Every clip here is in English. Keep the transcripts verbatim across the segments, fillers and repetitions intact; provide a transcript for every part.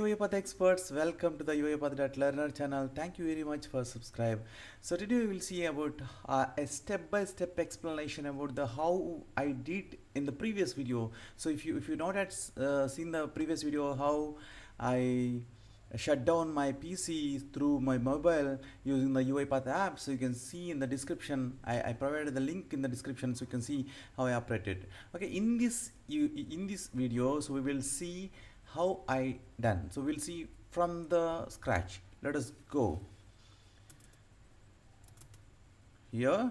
UiPath experts, welcome to the UiPath.learner channel. Thank you very much for subscribe. So today we will see about uh, a step-by-step -step explanation about the how I did in the previous video. So if you if you not had uh, seen the previous video how I shut down my P C through my mobile using the UiPath app, so you can see in the description I, I provided the link in the description, so you can see how I operated. Okay, in this you in this video, so we will see how I done. So we'll see from the scratch. Let us go here.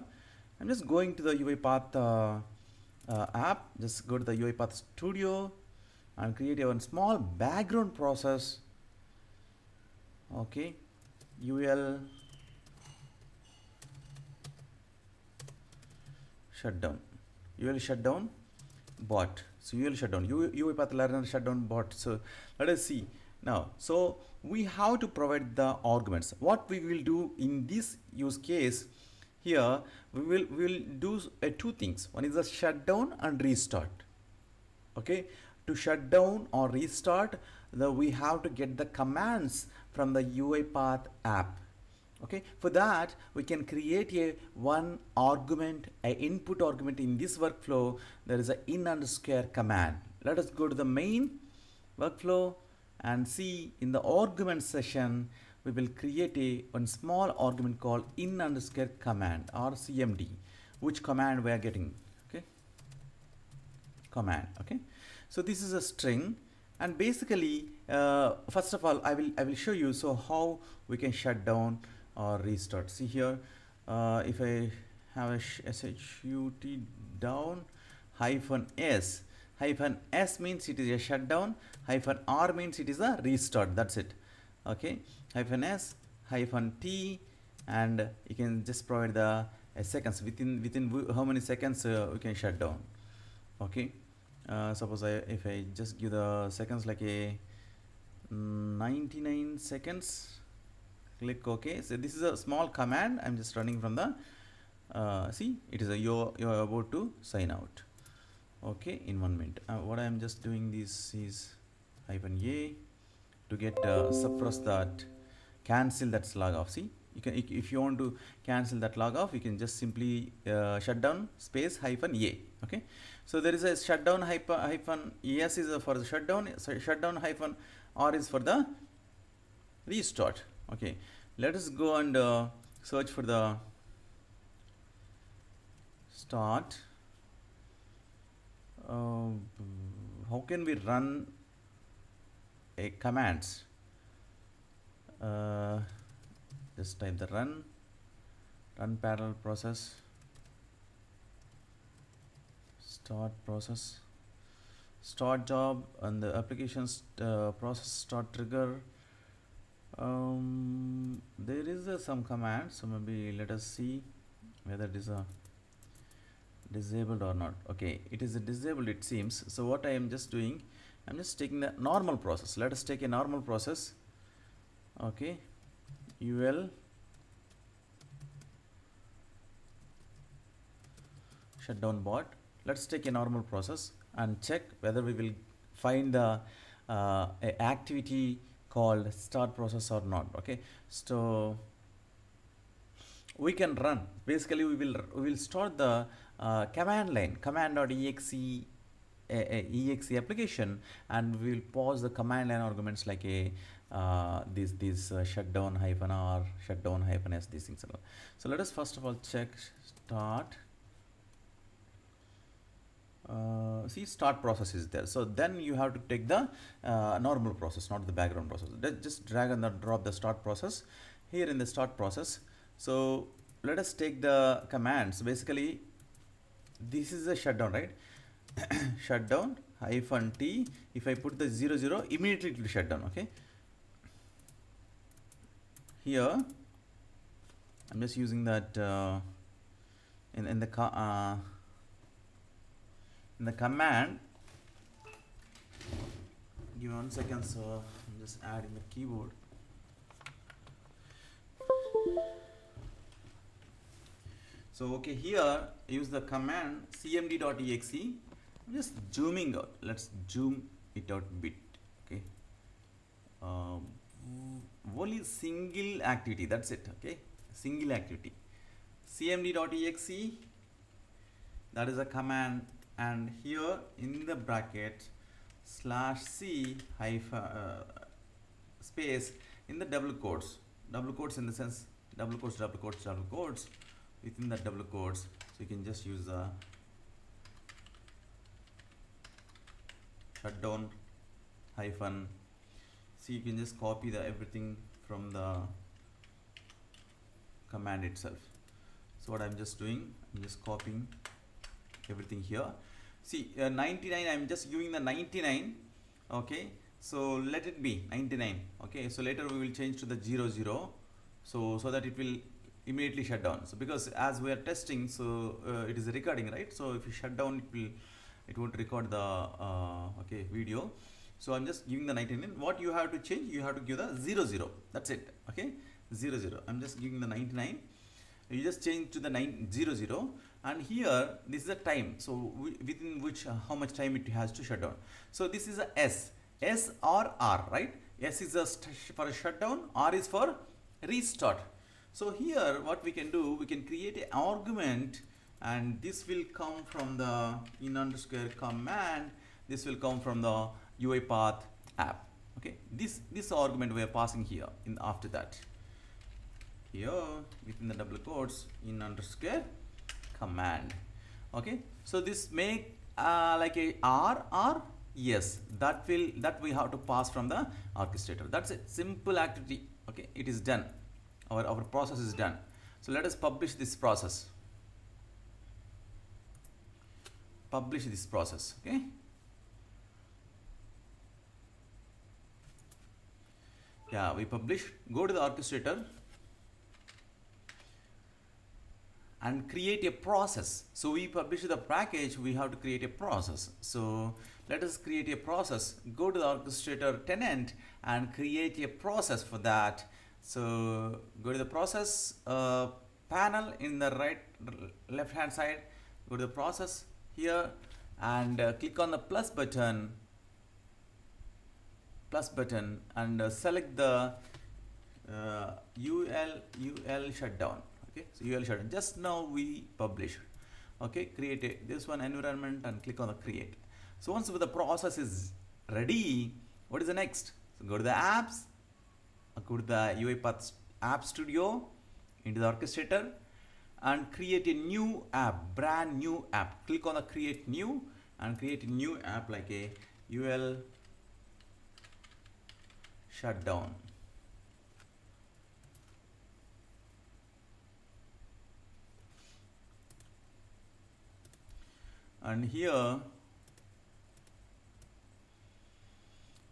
I'm just going to the UiPath uh, uh, app. Just go to the UiPath Studio and create a small background process. Okay, U L shutdown. U L shutdown bot. So U L shutdown, UiPath learner shutdown bot. So let us see now. So we have to provide the arguments. What we will do in this use case here, we will will do uh, two things. One is the shutdown and restart. Okay, to shut down or restart, the we have to get the commands from the UiPath app. Okay, for that we can create a one argument, a input argument in this workflow. There is a in underscore command. Let us go to the main workflow and see in the argument session we will create a one small argument called in underscore command or C M D, which command we are getting. Okay, command. Okay, so this is a string. And basically, uh, first of all, I will I will show you so how we can shut down or restart. See here, uh, if I have a shut down hyphen s, hyphen s means it is a shutdown, hyphen r means it is a restart. That's it. Okay, hyphen s, hyphen t, and you can just provide the uh, seconds within within how many seconds uh, we can shut down. Okay. Uh, suppose I if I just give the seconds like a ninety-nine seconds, click OK. So this is a small command I'm just running from the uh, see, it is a you're, you're about to sign out. Okay, in one minute. Uh, what I'm just doing this is hyphen A to get uh, suppress that, cancel that log off. See, you can if you want to cancel that log off, you can just simply uh, shut down space hyphen A. Okay, so there is a shutdown hyper hyphen es is for the shutdown, so shutdown hyphen r is for the restart. Okay, let us go and uh, search for the start. Uh, how can we run a commands? Uh, just type the run run parallel process start process start job and the applications uh, process start trigger. Um, there is uh, some command, so maybe let us see whether it is a uh, disabled or not. Okay, it is a disabled, it seems. So what I am just doing, I'm just taking the normal process. Let us take a normal process. Okay, U L shutdown bot. Let's take a normal process and check whether we will find the uh, a activity called start process or not. Okay, so we can run. Basically, we will we will store the uh, command line command.exe a, a exe application, and we will pause the command line arguments like a uh, this this uh, shutdown hyphen r, shutdown hyphen s, these things and all. So let us first of all check start. Uh, see, start process is there, so then you have to take the uh, normal process, not the background process. Just drag and drop the start process here in the start process. So let us take the commands. Basically, this is a shutdown, right? Shutdown hyphen t. If I put the zero zero, immediately it will shut down. Okay, here I'm just using that uh, in in the car. Uh, In the command, give one second, so I'm just adding the keyboard. So okay, here use the command c m d dot e x e. I'm just zooming out. Let's zoom it out a bit. Okay, uh, only single activity, that's it. Okay, single activity, c m d dot e x e, that is a command, and here in the bracket slash c hyphen uh, space, in the double quotes, double quotes in the sense double quotes double quotes double quotes within the double quotes, so you can just use the shutdown hyphen. So you can just copy the everything from the command itself. So what I'm just doing, I'm just copying everything here. See, uh, ninety-nine, I'm just giving the ninety-nine. Okay, so let it be ninety-nine. Okay, so later we will change to the zero zero, so so that it will immediately shut down. So because as we are testing, so uh, it is recording, right? So if you shut down, it will it won't record the uh, okay video. So I'm just giving the ninety-nine. What you have to change, you have to give the zero zero. That's it. Okay, zero zero. I'm just giving the ninety-nine. You just change to the nine zero zero, and here this is the time. So within which uh, how much time it has to shut down. So this is a S, S or R, right? S is a for a shutdown, R is for restart. So here what we can do, we can create an argument, and this will come from the in underscore command. This will come from the UiPath app. Okay, this this argument we are passing here in after that. Here within the double quotes in underscore command. Okay, so this make uh, like a R or yes, that will that we have to pass from the orchestrator. That's it. Simple activity. Okay, it is done. Our our process is done. So let us publish this process. Publish this process. Okay. Yeah, we publish, go to the orchestrator and create a process. So we publish the package, we have to create a process. So let us create a process, go to the orchestrator tenant and create a process for that. So go to the process uh, panel in the right left hand side, go to the process here and uh, click on the plus button plus button and uh, select the uh, U L U L shutdown. Okay, so U L shutdown, just now we publish. Okay, create a, this one environment and click on the create. So once the process is ready, what is the next? So go to the apps, go to the UiPath App Studio, into the orchestrator and create a new app, brand new app. Click on the create new and create a new app like a U L shutdown. And here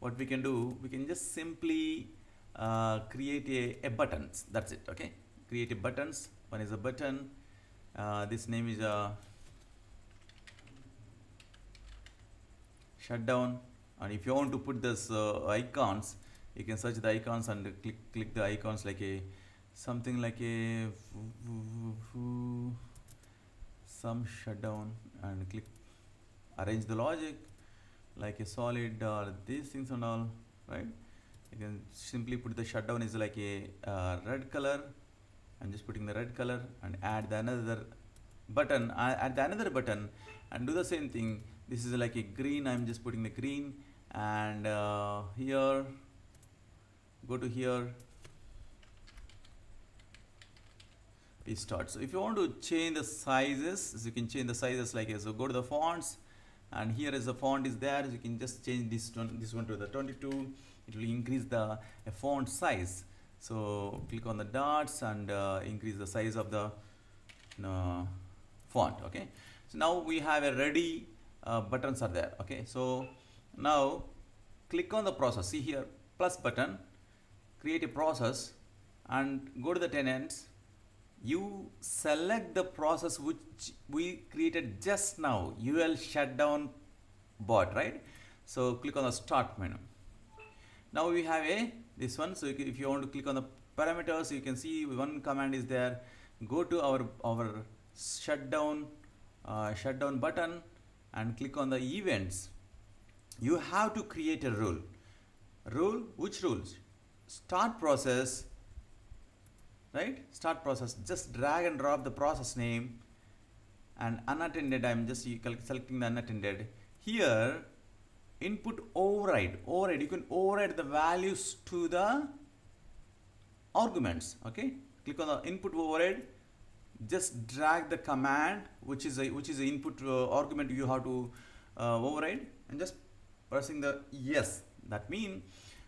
what we can do, we can just simply uh, create a, a buttons. That's it. Okay, create a buttons. One is a button, uh, this name is a shutdown, and if you want to put this uh, icons, you can search the icons and click click the icons like a something like a some shutdown and click arrange the logic like a solid or these things and all, right? You can simply put the shutdown is like a uh, red color. I'm just putting the red color and add the another button, add the another button and do the same thing. This is like a green, I'm just putting the green, and uh, here go to here restart. So if you want to change the sizes, so you can change the sizes like this. So go to the fonts, and here is the font is there, so you can just change this one, this one to the twenty-two. It will increase the uh, font size. So click on the dots and uh, increase the size of the uh, font. Okay, so now we have a ready uh, buttons are there. Okay, so now click on the process, see here plus button, create a process and go to the tenants. You select the process which we created just now, U L shutdown bot, right? So click on the start menu. Now we have a this one. So if you want to click on the parameters, you can see one command is there. Go to our our shutdown uh, shutdown button and click on the events. You have to create a rule. Rule, which rules? start process, right? Start process, just drag and drop the process name, and unattended, I'm just selecting the unattended. Here, input override, override, you can override the values to the arguments, okay? Click on the input override, just drag the command, which is a, which is the input uh, argument you have to uh, override, and just pressing the yes, that means,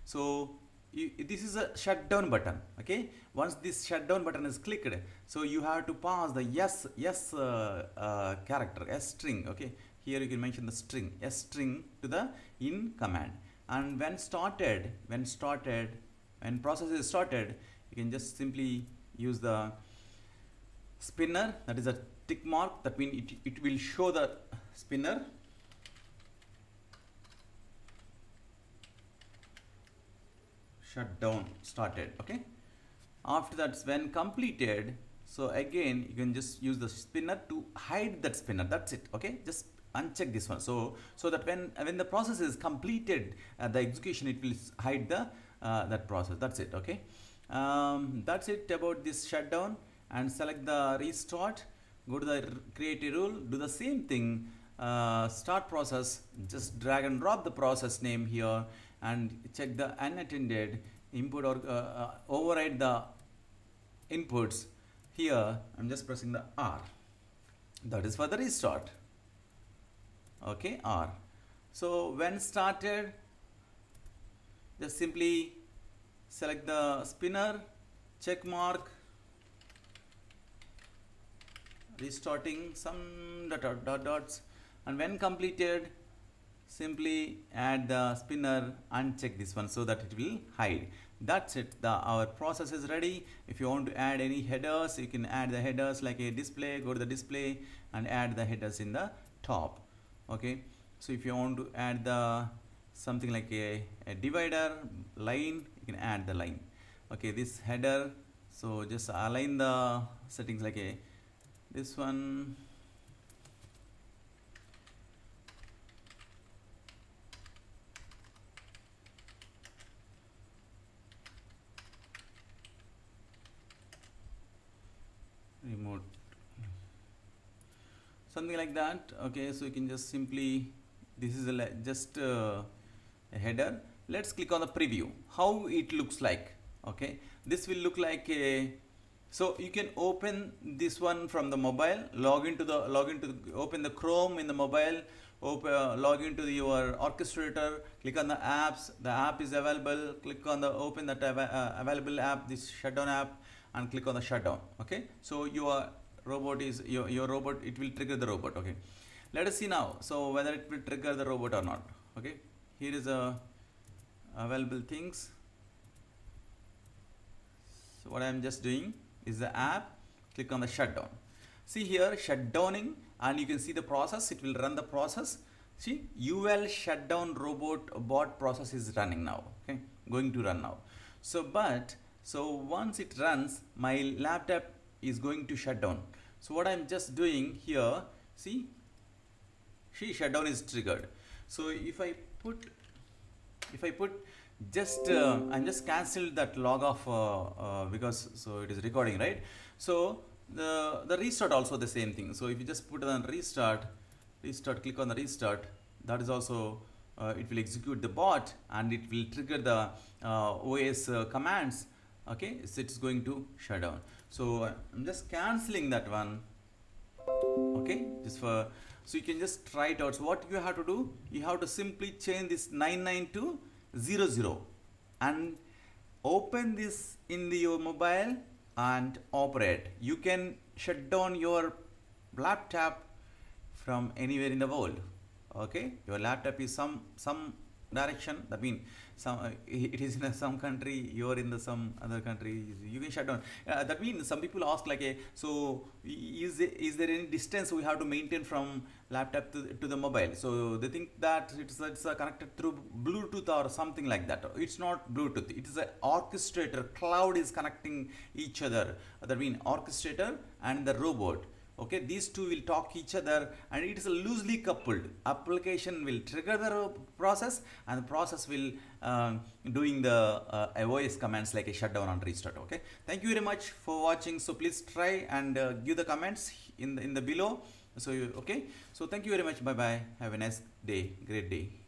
so you, this is a shutdown button, okay? Once this shutdown button is clicked, so you have to pass the yes, yes uh, uh, character, yes string, okay? Here you can mention the string, yes string to the in command, and when started, when started, when process is started, you can just simply use the spinner, that is a tick mark, that means it, it will show the spinner, shutdown started, okay? After that, when completed, so again you can just use the spinner to hide that spinner, that's it, okay? Just uncheck this one, so so that when when the process is completed, uh, the execution, it will hide the uh, that process, that's it, okay? Um, that's it about this shutdown. And select the restart, go to the create a rule, do the same thing, uh, start process, just drag and drop the process name here, and check the unattended input, or uh, uh, override the inputs. Here I'm just pressing the R, that is for the restart, okay? R. So when started, just simply select the spinner, check mark, restarting some dot, dot, dot dots, and when completed, simply add the spinner, uncheck this one so that it will hide. That's it, the our process is ready. If you want to add any headers, you can add the headers like a display, go to the display and add the headers in the top, okay? So if you want to add the something like a, a divider line, you can add the line, okay? This header, so just align the settings like a this one, remote, something like that, okay? So you can just simply, this is a, just uh, a header. Let's click on the preview, how it looks like, okay? This will look like a, so you can open this one from the mobile, log into the log into the, open the Chrome in the mobile, open, uh, log into the, your orchestrator, click on the apps, the app is available, click on the open that av uh, available app, this shutdown app, and click on the shutdown, okay? So your robot is your, your robot, it will trigger the robot, okay? Let us see now, so whether it will trigger the robot or not, okay? Here is a available things. So what I am just doing is the app, click on the shutdown, see here shutdowning, and you can see the process, it will run the process, see U L shutdown robot bot process is running now, okay, going to run now. So but so once it runs, my laptop is going to shut down. So what I'm just doing here, see, see shutdown is triggered. So if I put, if I put just uh, I'm just cancelled that log off uh, uh, because so it is recording, right? So the the restart also the same thing. So if you just put on restart, restart, click on the restart, that is also uh, it will execute the bot and it will trigger the uh, O S uh, commands, okay? So it's going to shut down. So I'm just cancelling that one, okay? Just for, so you can just try it out. So what you have to do, you have to simply change this nine nine two zero zero and open this in the, your mobile and operate. You can shut down your laptop from anywhere in the world, okay? Your laptop is some some direction, that means some uh, it is in a, some country, you are in the some other country, you can shut down. Uh, that means some people ask like a, so is is there any distance we have to maintain from laptop to, to the mobile? So they think that it's, it's uh, connected through Bluetooth or something like that. It's not Bluetooth, it is an orchestrator, cloud is connecting each other, that means orchestrator and the robot, Okay, these two will talk each other, and it is loosely coupled. Application will trigger the process, and the process will uh, doing the uh, A O S commands like a shutdown and restart. Okay, thank you very much for watching. So please try and uh, give the comments in the in the below. So you, okay, so thank you very much. Bye bye. Have a nice day. Great day.